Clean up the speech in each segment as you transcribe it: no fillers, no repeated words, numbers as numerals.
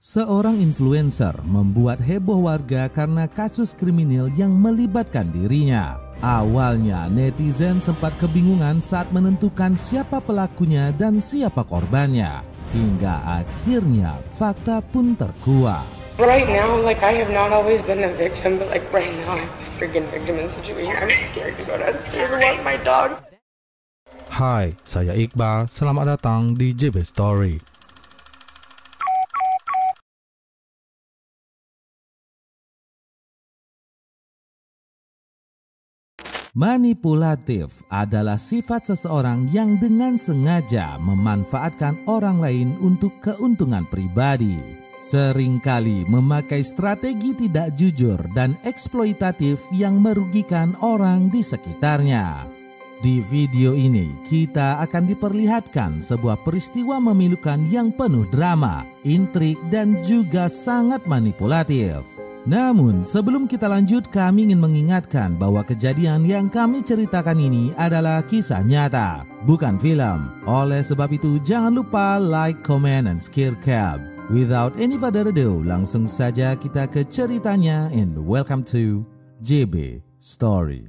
Seorang influencer membuat heboh warga karena kasus kriminal yang melibatkan dirinya. Awalnya netizen sempat kebingungan saat menentukan siapa pelakunya dan siapa korbannya. Hingga akhirnya fakta pun terkuak. Right now, like I have not always been a victim, but like right now I'm a freaking victim in situation. I'm scared to go down here with my dog. Hai, saya Iqbal. Selamat datang di JB Story. Manipulatif adalah sifat seseorang yang dengan sengaja memanfaatkan orang lain untuk keuntungan pribadi. Seringkali memakai strategi tidak jujur dan eksploitatif yang merugikan orang di sekitarnya. Di video ini kita akan diperlihatkan sebuah peristiwa memilukan yang penuh drama, intrik dan juga sangat manipulatif. Namun sebelum kita lanjut, kami ingin mengingatkan bahwa kejadian yang kami ceritakan ini adalah kisah nyata, bukan film. Oleh sebab itu jangan lupa like, comment, and share cap. Without any further ado, langsung saja kita ke ceritanya, and welcome to JB Story.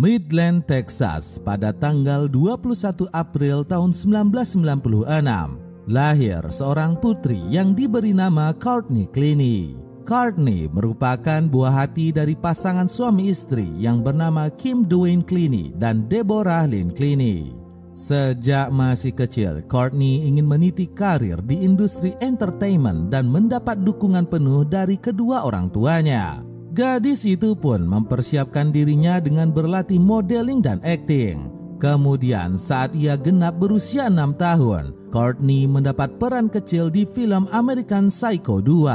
Midland, Texas pada tanggal 21 April tahun 1996, lahir seorang putri yang diberi nama Courtney Kleene. Courtney merupakan buah hati dari pasangan suami istri yang bernama Kim Dwayne Kleene dan Deborah Lynn Kleene. Sejak masih kecil, Courtney ingin meniti karir di industri entertainment dan mendapat dukungan penuh dari kedua orang tuanya. Gadis itu pun mempersiapkan dirinya dengan berlatih modeling dan akting. Kemudian saat ia genap berusia 6 tahun, Courtney mendapat peran kecil di film American Psycho 2.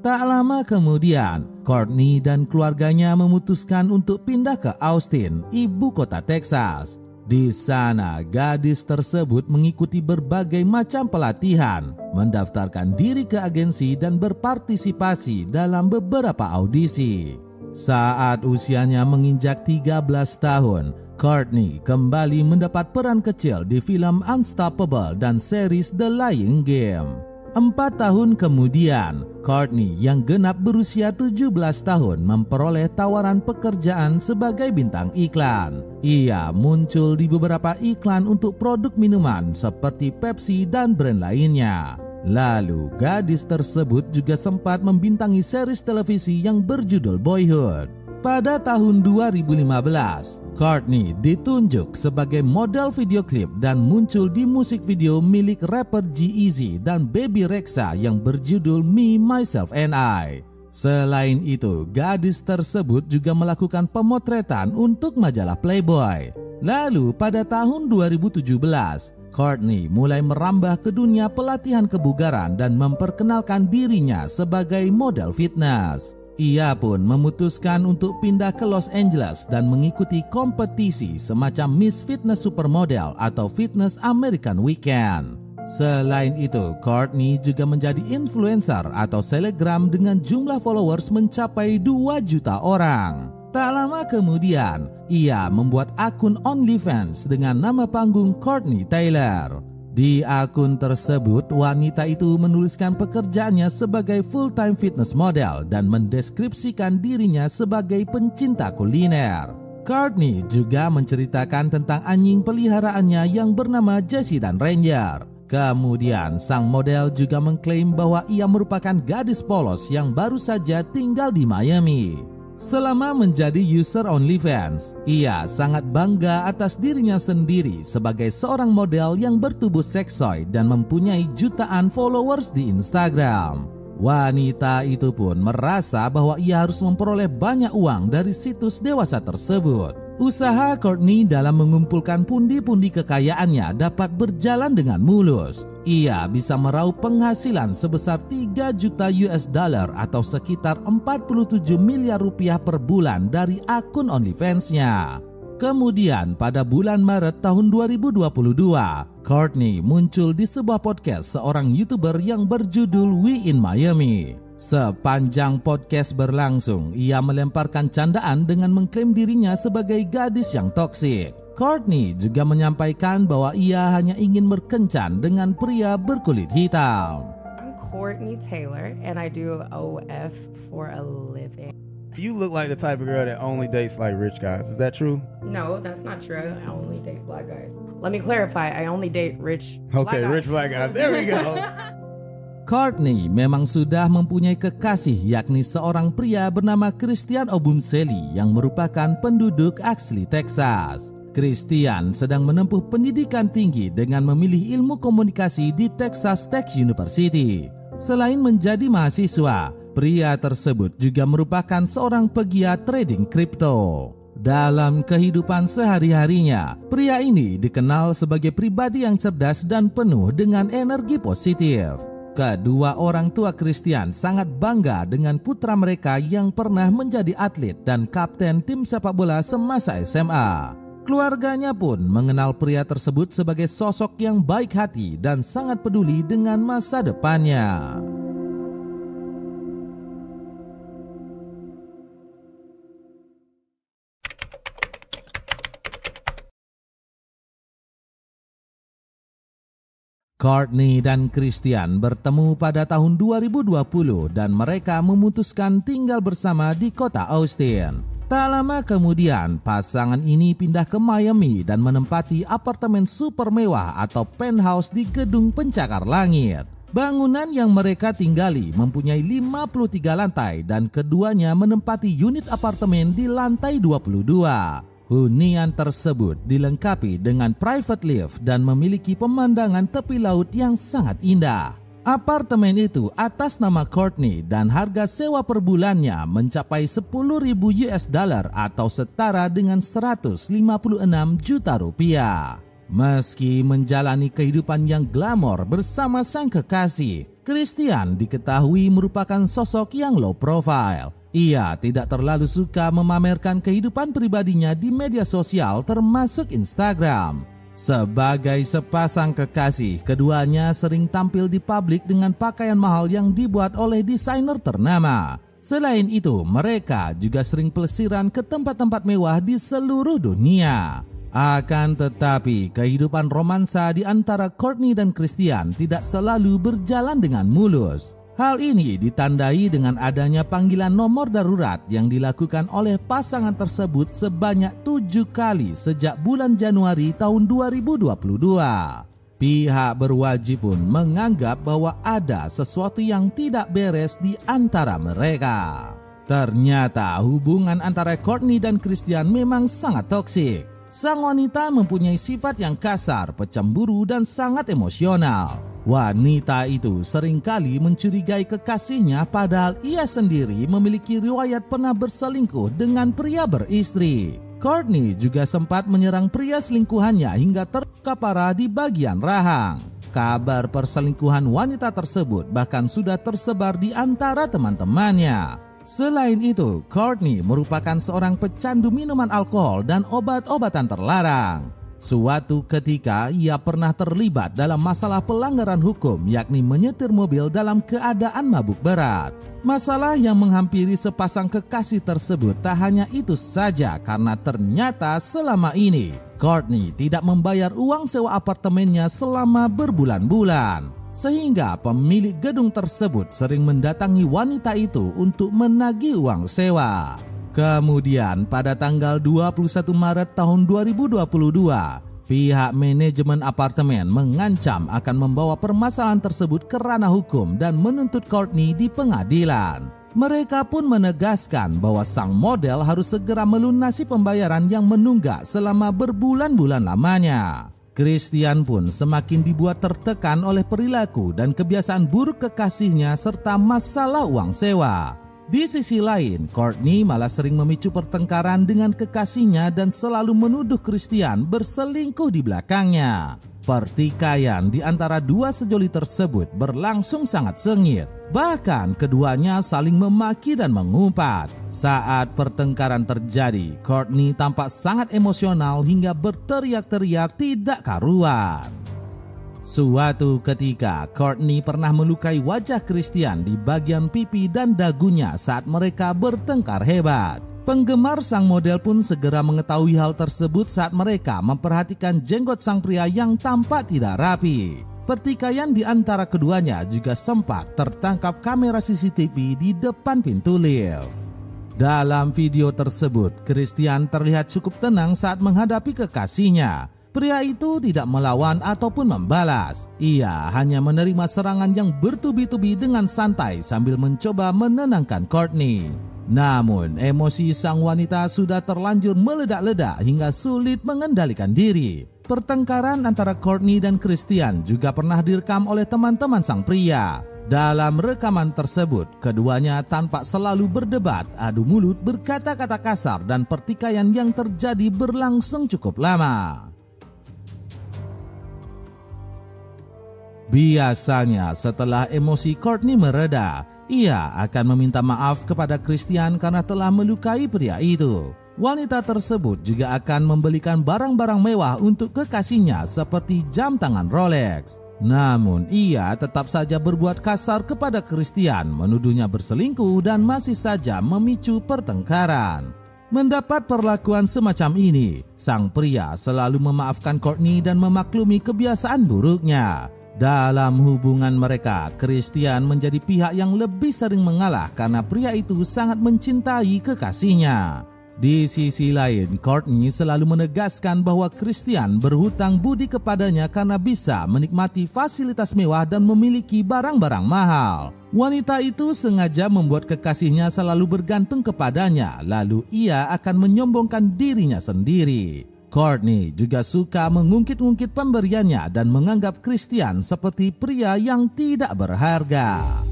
Tak lama kemudian, Courtney dan keluarganya memutuskan untuk pindah ke Austin, ibu kota Texas. Di sana, gadis tersebut mengikuti berbagai macam pelatihan, mendaftarkan diri ke agensi dan berpartisipasi dalam beberapa audisi. Saat usianya menginjak 13 tahun, Courtney kembali mendapat peran kecil di film Unstoppable dan series The Lying Game. 4 tahun kemudian, Courtney yang genap berusia 17 tahun memperoleh tawaran pekerjaan sebagai bintang iklan. Ia muncul di beberapa iklan untuk produk minuman seperti Pepsi dan brand lainnya. Lalu, gadis tersebut juga sempat membintangi series televisi yang berjudul Boyhood. Pada tahun 2015, Courtney ditunjuk sebagai model video klip dan muncul di musik video milik rapper G-Eazy dan Baby Rexha yang berjudul Me, Myself, and I. Selain itu, gadis tersebut juga melakukan pemotretan untuk majalah Playboy. Lalu pada tahun 2017, Courtney mulai merambah ke dunia pelatihan kebugaran dan memperkenalkan dirinya sebagai model fitness. Ia pun memutuskan untuk pindah ke Los Angeles dan mengikuti kompetisi semacam Miss Fitness Supermodel atau Fitness American Weekend. Selain itu, Courtney juga menjadi influencer atau selebgram dengan jumlah followers mencapai 2 juta orang. Tak lama kemudian, ia membuat akun OnlyFans dengan nama panggung Courtney Taylor. Di akun tersebut, wanita itu menuliskan pekerjaannya sebagai full-time fitness model dan mendeskripsikan dirinya sebagai pencinta kuliner. Courtney juga menceritakan tentang anjing peliharaannya yang bernama Jessie dan Ranger. Kemudian, sang model juga mengklaim bahwa ia merupakan gadis polos yang baru saja tinggal di Miami. Selama menjadi user OnlyFans, ia sangat bangga atas dirinya sendiri sebagai seorang model yang bertubuh seksoi dan mempunyai jutaan followers di Instagram. Wanita itu pun merasa bahwa ia harus memperoleh banyak uang dari situs dewasa tersebut. Usaha Courtney dalam mengumpulkan pundi-pundi kekayaannya dapat berjalan dengan mulus. Ia bisa meraup penghasilan sebesar 3 juta US dollar atau sekitar 47 miliar rupiah per bulan dari akun OnlyFans-nya. Kemudian pada bulan Maret tahun 2022, Courtney muncul di sebuah podcast seorang YouTuber yang berjudul We in Miami. Sepanjang podcast berlangsung, ia melemparkan candaan dengan mengklaim dirinya sebagai gadis yang toksik. Courtney juga menyampaikan bahwa ia hanya ingin berkencan dengan pria berkulit hitam. Courtney Taylor, and I do OF for a living. You look like the type of girl that only dates like rich guys. Is that true? No, that's not true. I only date black guys. Let me clarify. I only date rich black guys. Okay, rich black guys. There we go. Courtney memang sudah mempunyai kekasih, yakni seorang pria bernama Christian Obunseli yang merupakan penduduk asli Texas. Christian sedang menempuh pendidikan tinggi dengan memilih ilmu komunikasi di Texas Tech University. Selain menjadi mahasiswa, pria tersebut juga merupakan seorang pegiat trading kripto. Dalam kehidupan sehari-harinya, pria ini dikenal sebagai pribadi yang cerdas dan penuh dengan energi positif. Kedua orang tua Christian sangat bangga dengan putra mereka yang pernah menjadi atlet dan kapten tim sepak bola semasa SMA. Keluarganya pun mengenal pria tersebut sebagai sosok yang baik hati dan sangat peduli dengan masa depannya. Courtney dan Christian bertemu pada tahun 2020 dan mereka memutuskan tinggal bersama di kota Austin. Tak lama kemudian, pasangan ini pindah ke Miami dan menempati apartemen super mewah atau penthouse di gedung pencakar langit. Bangunan yang mereka tinggali mempunyai 53 lantai dan keduanya menempati unit apartemen di lantai 22. Hunian tersebut dilengkapi dengan private lift dan memiliki pemandangan tepi laut yang sangat indah. Apartemen itu atas nama Courtney dan harga sewa per bulannya mencapai 10.000 US dollar atau setara dengan 156 juta rupiah. Meski menjalani kehidupan yang glamor bersama sang kekasih, Christian diketahui merupakan sosok yang low profile. Ia tidak terlalu suka memamerkan kehidupan pribadinya di media sosial termasuk Instagram. Sebagai sepasang kekasih, keduanya sering tampil di publik dengan pakaian mahal yang dibuat oleh desainer ternama. Selain itu, mereka juga sering pelesiran ke tempat-tempat mewah di seluruh dunia. Akan tetapi, kehidupan romansa di antara Courtney dan Christian tidak selalu berjalan dengan mulus. Hal ini ditandai dengan adanya panggilan nomor darurat yang dilakukan oleh pasangan tersebut sebanyak 7 kali sejak bulan Januari tahun 2022. Pihak berwajib pun menganggap bahwa ada sesuatu yang tidak beres di antara mereka. Ternyata hubungan antara Courtney dan Christian memang sangat toksik. Sang wanita mempunyai sifat yang kasar, pecemburu, dan sangat emosional. Wanita itu seringkali mencurigai kekasihnya padahal ia sendiri memiliki riwayat pernah berselingkuh dengan pria beristri. Courtney juga sempat menyerang pria selingkuhannya hingga terluka parah di bagian rahang. Kabar perselingkuhan wanita tersebut bahkan sudah tersebar di antara teman-temannya. Selain itu, Courtney merupakan seorang pecandu minuman alkohol dan obat-obatan terlarang. Suatu ketika ia pernah terlibat dalam masalah pelanggaran hukum yakni menyetir mobil dalam keadaan mabuk berat. Masalah yang menghampiri sepasang kekasih tersebut tak hanya itu saja karena ternyata selama ini Courtney tidak membayar uang sewa apartemennya selama berbulan-bulan. Sehingga pemilik gedung tersebut sering mendatangi wanita itu untuk menagih uang sewa. Kemudian pada tanggal 21 Maret tahun 2022, pihak manajemen apartemen mengancam akan membawa permasalahan tersebut ke ranah hukum dan menuntut Courtney di pengadilan. Mereka pun menegaskan bahwa sang model harus segera melunasi pembayaran yang menunggak selama berbulan-bulan lamanya. Christian pun semakin dibuat tertekan oleh perilaku dan kebiasaan buruk kekasihnya serta masalah uang sewa. Di sisi lain, Courtney malah sering memicu pertengkaran dengan kekasihnya dan selalu menuduh Christian berselingkuh di belakangnya. Pertikaian di antara dua sejoli tersebut berlangsung sangat sengit. Bahkan keduanya saling memaki dan mengumpat. Saat pertengkaran terjadi, Courtney tampak sangat emosional hingga berteriak-teriak tidak karuan. Suatu ketika, Courtney pernah melukai wajah Christian di bagian pipi dan dagunya saat mereka bertengkar hebat. Penggemar sang model pun segera mengetahui hal tersebut saat mereka memperhatikan jenggot sang pria yang tampak tidak rapi. Pertikaian di antara keduanya juga sempat tertangkap kamera CCTV di depan pintu lift. Dalam video tersebut, Christian terlihat cukup tenang saat menghadapi kekasihnya. Pria itu tidak melawan ataupun membalas. Ia hanya menerima serangan yang bertubi-tubi dengan santai sambil mencoba menenangkan Courtney. Namun, emosi sang wanita sudah terlanjur meledak-ledak hingga sulit mengendalikan diri. Pertengkaran antara Courtney dan Christian juga pernah direkam oleh teman-teman sang pria. Dalam rekaman tersebut, keduanya tampak selalu berdebat, adu mulut, berkata-kata kasar, dan pertikaian yang terjadi berlangsung cukup lama. Biasanya setelah emosi Courtney mereda, ia akan meminta maaf kepada Christian karena telah melukai pria itu. Wanita tersebut juga akan membelikan barang-barang mewah untuk kekasihnya seperti jam tangan Rolex. Namun ia tetap saja berbuat kasar kepada Christian, menuduhnya berselingkuh dan masih saja memicu pertengkaran. Mendapat perlakuan semacam ini, sang pria selalu memaafkan Courtney dan memaklumi kebiasaan buruknya. Dalam hubungan mereka, Christian menjadi pihak yang lebih sering mengalah karena pria itu sangat mencintai kekasihnya. Di sisi lain, Courtney selalu menegaskan bahwa Christian berhutang budi kepadanya karena bisa menikmati fasilitas mewah dan memiliki barang-barang mahal. Wanita itu sengaja membuat kekasihnya selalu bergantung kepadanya, lalu ia akan menyombongkan dirinya sendiri. Courtney juga suka mengungkit-ungkit pemberiannya dan menganggap Christian seperti pria yang tidak berharga.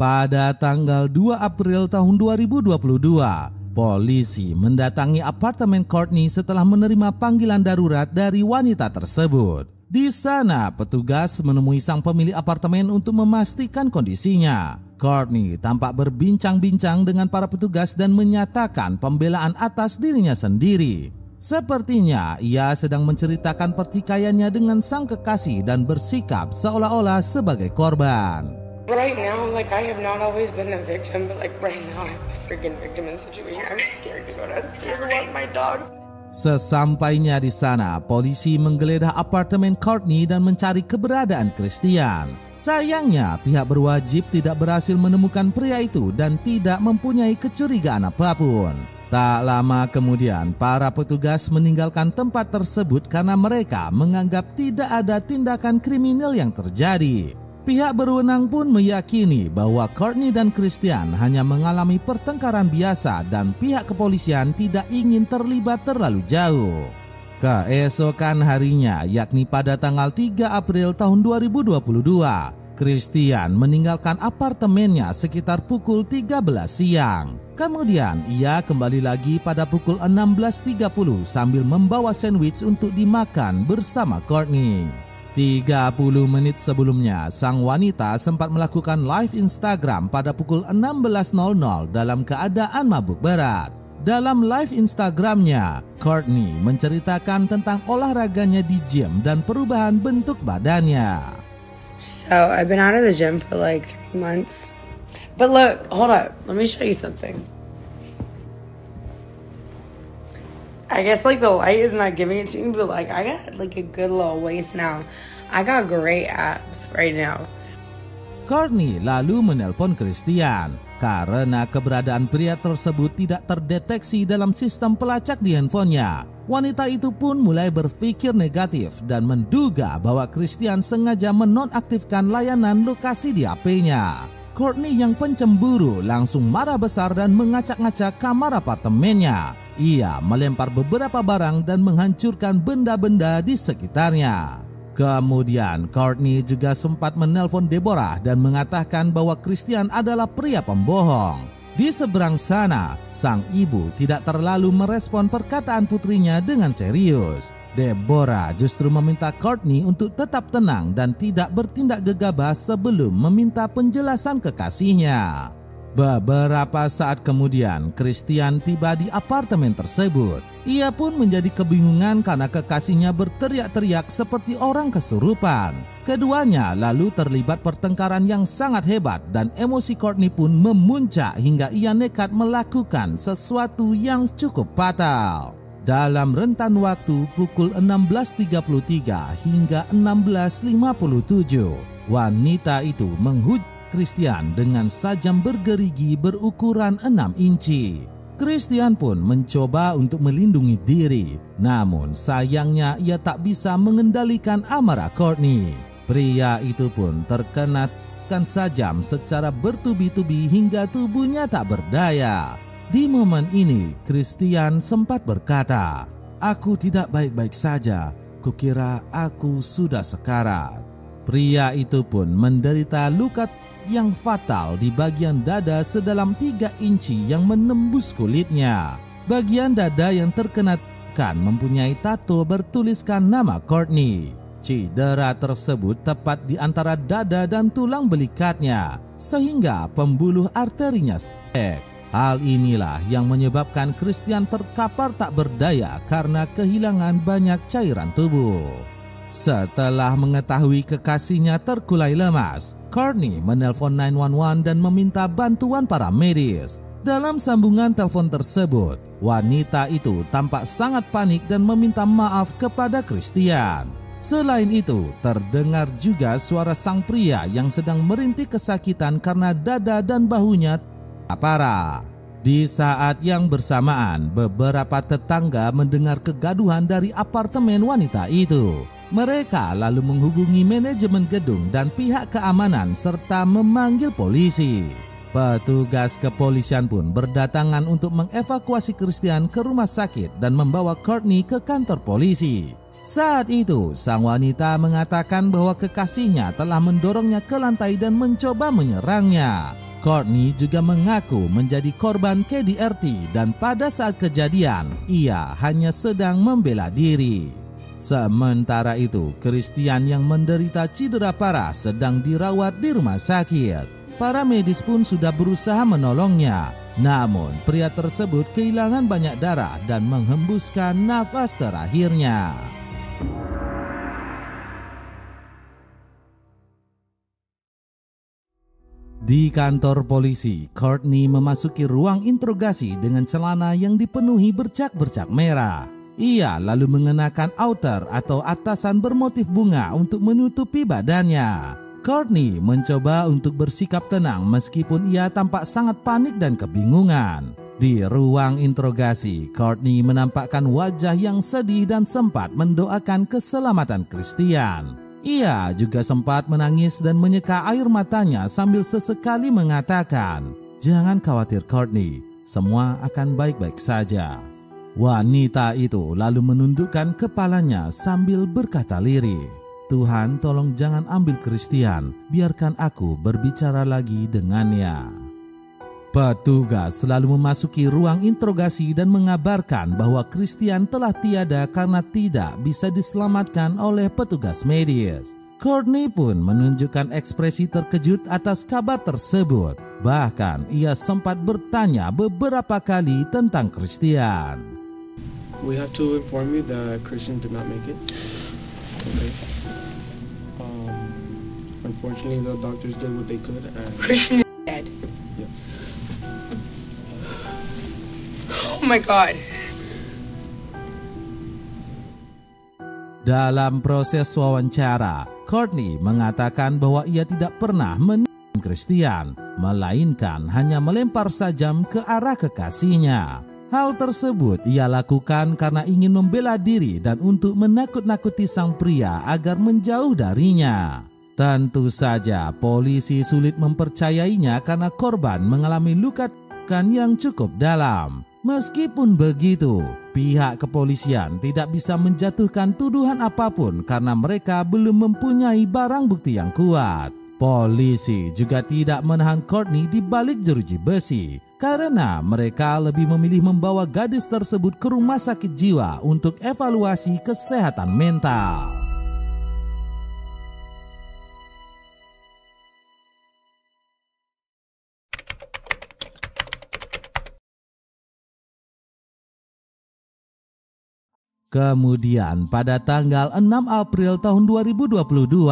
Pada tanggal 2 April tahun 2022, polisi mendatangi apartemen Courtney setelah menerima panggilan darurat dari wanita tersebut. Di sana, petugas menemui sang pemilik apartemen untuk memastikan kondisinya. Courtney tampak berbincang-bincang dengan para petugas dan menyatakan pembelaan atas dirinya sendiri. Sepertinya ia sedang menceritakan pertikaiannya dengan sang kekasih dan bersikap seolah-olah sebagai korban. Right now, like, I have not always been the victim, but like right now, I'm a freaking victim in situation. I'm scared to go downstairs and walk my dog. Sesampainya di sana, polisi menggeledah apartemen Courtney dan mencari keberadaan Christian. Sayangnya, pihak berwajib tidak berhasil menemukan pria itu dan tidak mempunyai kecurigaan apapun. Tak lama kemudian, para petugas meninggalkan tempat tersebut karena mereka menganggap tidak ada tindakan kriminal yang terjadi. Pihak berwenang pun meyakini bahwa Courtney dan Christian hanya mengalami pertengkaran biasa dan pihak kepolisian tidak ingin terlibat terlalu jauh. Keesokan harinya, yakni pada tanggal 3 April tahun 2022, Christian meninggalkan apartemennya sekitar pukul 13 siang. Kemudian ia kembali lagi pada pukul 16.30 sambil membawa sandwich untuk dimakan bersama Courtney. 30 menit sebelumnya, sang wanita sempat melakukan live Instagram pada pukul 16.00 dalam keadaan mabuk berat. Dalam live Instagramnya, Courtney menceritakan tentang olahraganya di gym dan perubahan bentuk badannya. So, I've been out of the gym for like 3 months. But look, hold up, let me show you something. I guess like the light is not giving it to me, but like I got like a good little waist now. I got great abs right now. Courtney lalu menelpon Christian karena keberadaan pria tersebut tidak terdeteksi dalam sistem pelacak di handphonenya. Wanita itu pun mulai berpikir negatif dan menduga bahwa Christian sengaja menonaktifkan layanan lokasi di HP-nya. Courtney yang pencemburu langsung marah besar dan mengacak-ngacak kamar apartemennya. Ia melempar beberapa barang dan menghancurkan benda-benda di sekitarnya. Kemudian Courtney juga sempat menelpon Deborah dan mengatakan bahwa Christian adalah pria pembohong. Di seberang sana, sang ibu tidak terlalu merespon perkataan putrinya dengan serius. Deborah justru meminta Courtney untuk tetap tenang dan tidak bertindak gegabah sebelum meminta penjelasan kekasihnya. Beberapa saat kemudian, Christian tiba di apartemen tersebut. Ia pun menjadi kebingungan karena kekasihnya berteriak-teriak seperti orang kesurupan. Keduanya lalu terlibat pertengkaran yang sangat hebat dan emosi Courtney pun memuncak hingga ia nekat melakukan sesuatu yang cukup fatal. Dalam rentan waktu pukul 16.33 hingga 16.57, wanita itu menghujat Christian dengan sajam bergerigi berukuran 6 inci. Christian pun mencoba untuk melindungi diri, namun sayangnya ia tak bisa mengendalikan amarah Courtney. Pria itu pun terkena kan sajam secara bertubi-tubi hingga tubuhnya tak berdaya. Di momen ini, Christian sempat berkata, "Aku tidak baik-baik saja, kukira aku sudah sekarat." Pria itu pun menderita luka yang fatal di bagian dada sedalam 3 inci yang menembus kulitnya. Bagian dada yang terkena mempunyai tato bertuliskan nama Courtney. Cedera tersebut tepat di antara dada dan tulang belikatnya, sehingga pembuluh arterinya sek. Hal inilah yang menyebabkan Christian terkapar tak berdaya karena kehilangan banyak cairan tubuh. Setelah mengetahui kekasihnya terkulai lemas, Courtney menelpon 911 dan meminta bantuan para medis. Dalam sambungan telepon tersebut, wanita itu tampak sangat panik dan meminta maaf kepada Christian. Selain itu, terdengar juga suara sang pria yang sedang merintih kesakitan karena dada dan bahunya parah. Di saat yang bersamaan, beberapa tetangga mendengar kegaduhan dari apartemen wanita itu. Mereka lalu menghubungi manajemen gedung dan pihak keamanan serta memanggil polisi. Petugas kepolisian pun berdatangan untuk mengevakuasi Christian ke rumah sakit dan membawa Courtney ke kantor polisi. Saat itu, sang wanita mengatakan bahwa kekasihnya telah mendorongnya ke lantai dan mencoba menyerangnya. Courtney juga mengaku menjadi korban KDRT dan pada saat kejadian, ia hanya sedang membela diri. Sementara itu, Christian yang menderita cedera parah sedang dirawat di rumah sakit. Para medis pun sudah berusaha menolongnya. Namun, pria tersebut kehilangan banyak darah dan menghembuskan nafas terakhirnya. Di kantor polisi, Courtney memasuki ruang interogasi dengan celana yang dipenuhi bercak-bercak merah. Ia lalu mengenakan outer atau atasan bermotif bunga untuk menutupi badannya. Courtney mencoba untuk bersikap tenang meskipun ia tampak sangat panik dan kebingungan. Di ruang interogasi, Courtney menampakkan wajah yang sedih dan sempat mendoakan keselamatan Christian. Ia juga sempat menangis dan menyeka air matanya sambil sesekali mengatakan, "Jangan khawatir Courtney, semua akan baik-baik saja." Wanita itu lalu menundukkan kepalanya sambil berkata lirih, "Tuhan tolong jangan ambil Christian, biarkan aku berbicara lagi dengannya." Petugas selalu memasuki ruang interogasi dan mengabarkan bahwa Christian telah tiada karena tidak bisa diselamatkan oleh petugas medis. Courtney pun menunjukkan ekspresi terkejut atas kabar tersebut. Bahkan ia sempat bertanya beberapa kali tentang Christian. We have to inform you that Christian did not make it. Okay. Unfortunately, the doctors did what they could. Christian is dead. Yeah. Oh my God. Dalam proses wawancara, Courtney mengatakan bahwa ia tidak pernah menembak Christian, melainkan hanya melempar sajam ke arah kekasihnya. Hal tersebut ia lakukan karena ingin membela diri dan untuk menakut-nakuti sang pria agar menjauh darinya. Tentu saja polisi sulit mempercayainya karena korban mengalami luka yang cukup dalam. Meskipun begitu, pihak kepolisian tidak bisa menjatuhkan tuduhan apapun karena mereka belum mempunyai barang bukti yang kuat. Polisi juga tidak menahan Courtney di balik jeruji besi karena mereka lebih memilih membawa gadis tersebut ke rumah sakit jiwa untuk evaluasi kesehatan mental. Kemudian pada tanggal 6 April tahun 2022,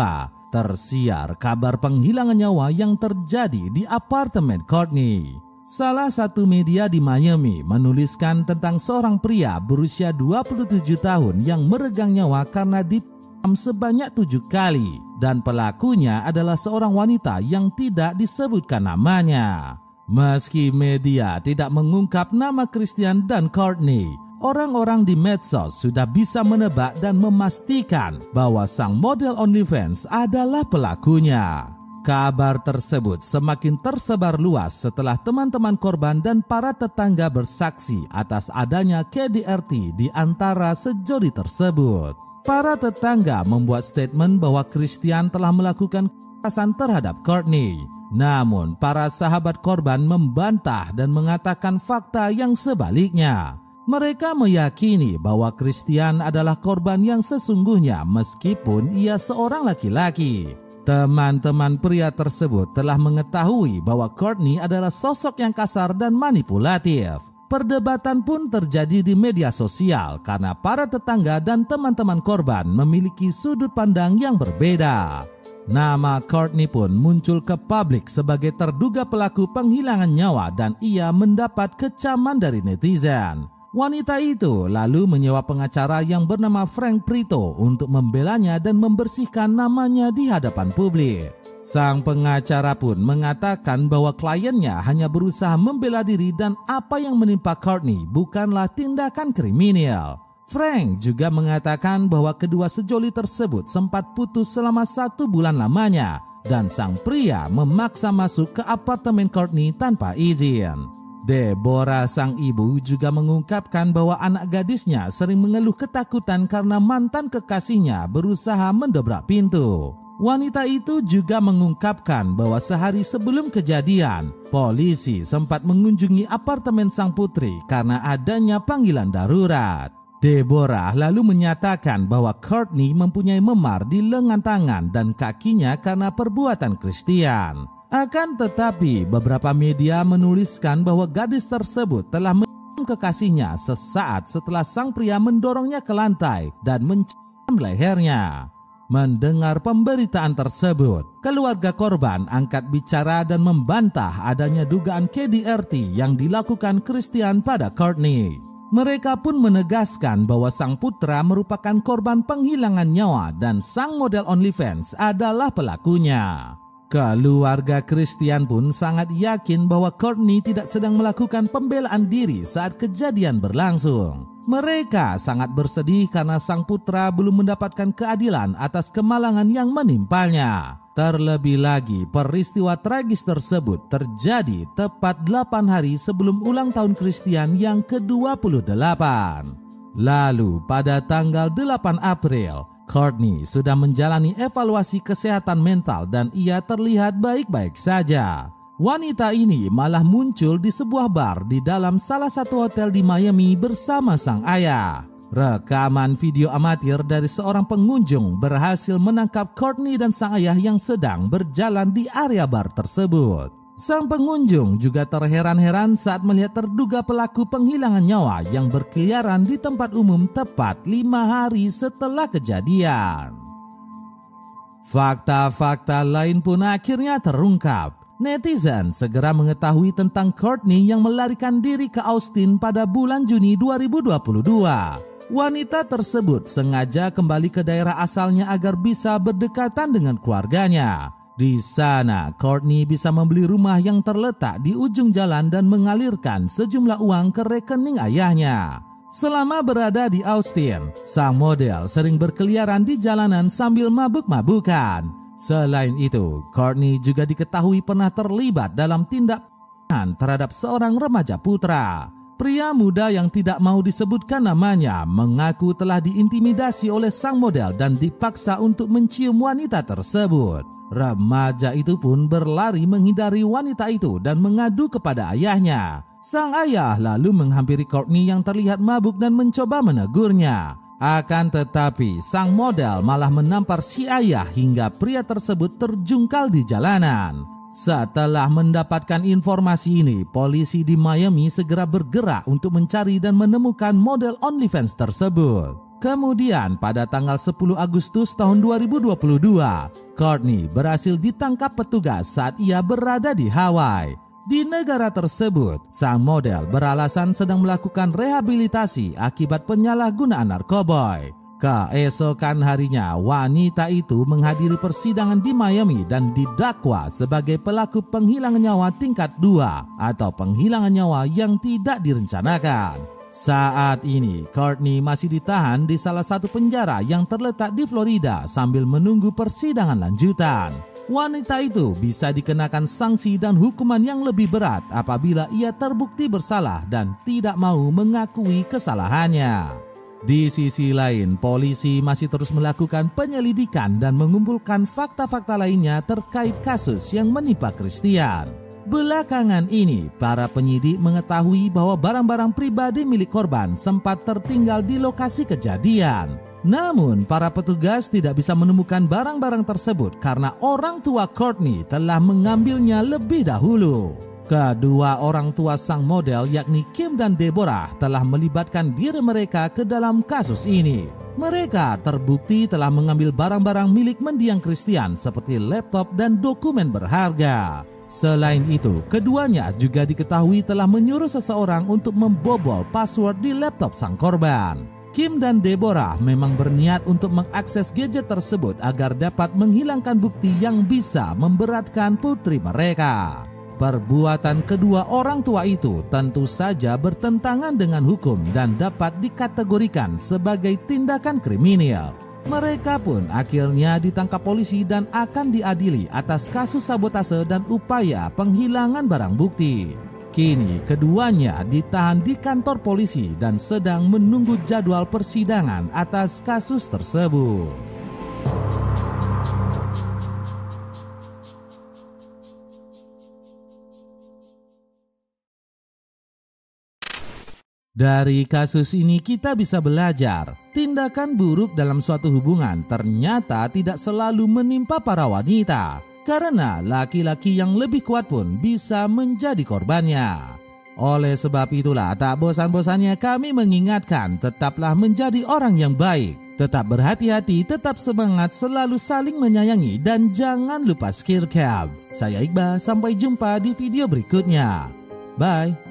tersiar kabar penghilangan nyawa yang terjadi di apartemen Courtney. Salah satu media di Miami menuliskan tentang seorang pria berusia 27 tahun yang meregang nyawa karena ditikam sebanyak 7 kali. Dan pelakunya adalah seorang wanita yang tidak disebutkan namanya. Meski media tidak mengungkap nama Christian dan Courtney, orang-orang di medsos sudah bisa menebak dan memastikan bahwa sang model OnlyFans adalah pelakunya. Kabar tersebut semakin tersebar luas setelah teman-teman korban dan para tetangga bersaksi atas adanya KDRT di antara sejoli tersebut. Para tetangga membuat statement bahwa Christian telah melakukan kekerasan terhadap Courtney. Namun, para sahabat korban membantah dan mengatakan fakta yang sebaliknya. Mereka meyakini bahwa Christian adalah korban yang sesungguhnya meskipun ia seorang laki-laki. Teman-teman pria tersebut telah mengetahui bahwa Courtney adalah sosok yang kasar dan manipulatif. Perdebatan pun terjadi di media sosial karena para tetangga dan teman-teman korban memiliki sudut pandang yang berbeda. Nama Courtney pun muncul ke publik sebagai terduga pelaku penghilangan nyawa dan ia mendapat kecaman dari netizen. Wanita itu lalu menyewa pengacara yang bernama Frank Prito untuk membelanya dan membersihkan namanya di hadapan publik. Sang pengacara pun mengatakan bahwa kliennya hanya berusaha membela diri dan apa yang menimpa Courtney bukanlah tindakan kriminal. Frank juga mengatakan bahwa kedua sejoli tersebut sempat putus selama 1 bulan lamanya dan sang pria memaksa masuk ke apartemen Courtney tanpa izin. Deborah, sang ibu, juga mengungkapkan bahwa anak gadisnya sering mengeluh ketakutan karena mantan kekasihnya berusaha mendobrak pintu. Wanita itu juga mengungkapkan bahwa sehari sebelum kejadian, polisi sempat mengunjungi apartemen sang putri karena adanya panggilan darurat. Deborah lalu menyatakan bahwa Courtney mempunyai memar di lengan tangan dan kakinya karena perbuatan Christian. Akan tetapi, beberapa media menuliskan bahwa gadis tersebut telah mencium kekasihnya sesaat setelah sang pria mendorongnya ke lantai dan mencengkram lehernya. Mendengar pemberitaan tersebut, keluarga korban angkat bicara dan membantah adanya dugaan KDRT yang dilakukan Christian pada Courtney. Mereka pun menegaskan bahwa sang putra merupakan korban penghilangan nyawa dan sang model OnlyFans adalah pelakunya. Keluarga Christian pun sangat yakin bahwa Courtney tidak sedang melakukan pembelaan diri saat kejadian berlangsung. Mereka sangat bersedih karena sang putra belum mendapatkan keadilan atas kemalangan yang menimpanya. Terlebih lagi, peristiwa tragis tersebut terjadi tepat 8 hari sebelum ulang tahun Christian yang ke-28. Lalu, pada tanggal 8 April, Courtney sudah menjalani evaluasi kesehatan mental dan ia terlihat baik-baik saja. Wanita ini malah muncul di sebuah bar di dalam salah satu hotel di Miami bersama sang ayah. Rekaman video amatir dari seorang pengunjung berhasil menangkap Courtney dan sang ayah yang sedang berjalan di area bar tersebut. Sang pengunjung juga terheran-heran saat melihat terduga pelaku penghilangan nyawa yang berkeliaran di tempat umum tepat 5 hari setelah kejadian. Fakta-fakta lain pun akhirnya terungkap. Netizen segera mengetahui tentang Courtney yang melarikan diri ke Austin pada bulan Juni 2022. Wanita tersebut sengaja kembali ke daerah asalnya agar bisa berdekatan dengan keluarganya. Di sana, Courtney bisa membeli rumah yang terletak di ujung jalan dan mengalirkan sejumlah uang ke rekening ayahnya. Selama berada di Austin, sang model sering berkeliaran di jalanan sambil mabuk-mabukan. Selain itu, Courtney juga diketahui pernah terlibat dalam tindak pidana terhadap seorang remaja putra. Pria muda yang tidak mau disebutkan namanya mengaku telah diintimidasi oleh sang model dan dipaksa untuk mencium wanita tersebut. Remaja itu pun berlari menghindari wanita itu dan mengadu kepada ayahnya. Sang ayah lalu menghampiri Courtney yang terlihat mabuk dan mencoba menegurnya. Akan tetapi sang model malah menampar si ayah hingga pria tersebut terjungkal di jalanan. Setelah mendapatkan informasi ini, polisi di Miami segera bergerak untuk mencari dan menemukan model OnlyFans tersebut. Kemudian pada tanggal 10 Agustus tahun 2022, Courtney berhasil ditangkap petugas saat ia berada di Hawaii. Di negara tersebut, sang model beralasan sedang melakukan rehabilitasi akibat penyalahgunaan narkoba. Keesokan harinya, wanita itu menghadiri persidangan di Miami dan didakwa sebagai pelaku penghilangan nyawa tingkat 2 atau penghilangan nyawa yang tidak direncanakan. Saat ini, Courtney masih ditahan di salah satu penjara yang terletak di Florida sambil menunggu persidangan lanjutan. Wanita itu bisa dikenakan sanksi dan hukuman yang lebih berat apabila ia terbukti bersalah dan tidak mau mengakui kesalahannya. Di sisi lain, polisi masih terus melakukan penyelidikan dan mengumpulkan fakta-fakta lainnya terkait kasus yang menimpa Christian. Belakangan ini, para penyidik mengetahui bahwa barang-barang pribadi milik korban sempat tertinggal di lokasi kejadian. Namun, para petugas tidak bisa menemukan barang-barang tersebut karena orang tua Courtney telah mengambilnya lebih dahulu. Kedua orang tua sang model yakni Kim dan Deborah telah melibatkan diri mereka ke dalam kasus ini. Mereka terbukti telah mengambil barang-barang milik mendiang Christian seperti laptop dan dokumen berharga. Selain itu, keduanya juga diketahui telah menyuruh seseorang untuk membobol password di laptop sang korban. Kim dan Deborah memang berniat untuk mengakses gadget tersebut agar dapat menghilangkan bukti yang bisa memberatkan putri mereka. Perbuatan kedua orang tua itu tentu saja bertentangan dengan hukum dan dapat dikategorikan sebagai tindakan kriminal. Mereka pun akhirnya ditangkap polisi dan akan diadili atas kasus sabotase dan upaya penghilangan barang bukti. Kini keduanya ditahan di kantor polisi dan sedang menunggu jadwal persidangan atas kasus tersebut. Dari kasus ini kita bisa belajar, tindakan buruk dalam suatu hubungan ternyata tidak selalu menimpa para wanita, karena laki-laki yang lebih kuat pun bisa menjadi korbannya. Oleh sebab itulah tak bosan-bosannya kami mengingatkan, tetaplah menjadi orang yang baik, tetap berhati-hati, tetap semangat, selalu saling menyayangi, dan jangan lupa skill cap. Saya Iqbal, sampai jumpa di video berikutnya. Bye!